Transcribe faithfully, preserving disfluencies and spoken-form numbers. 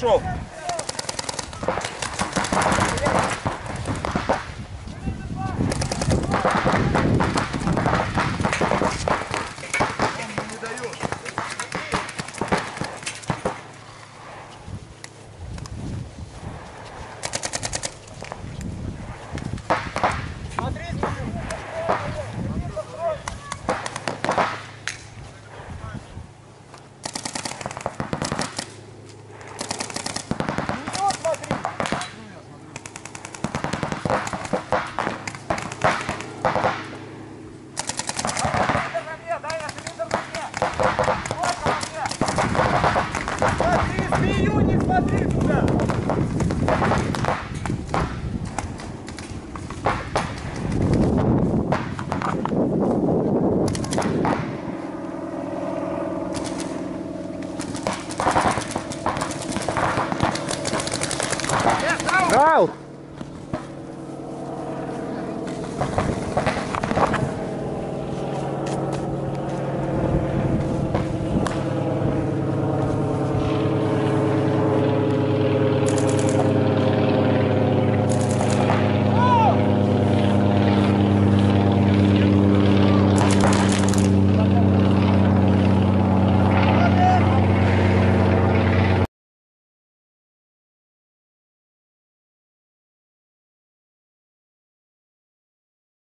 Пошел. Out!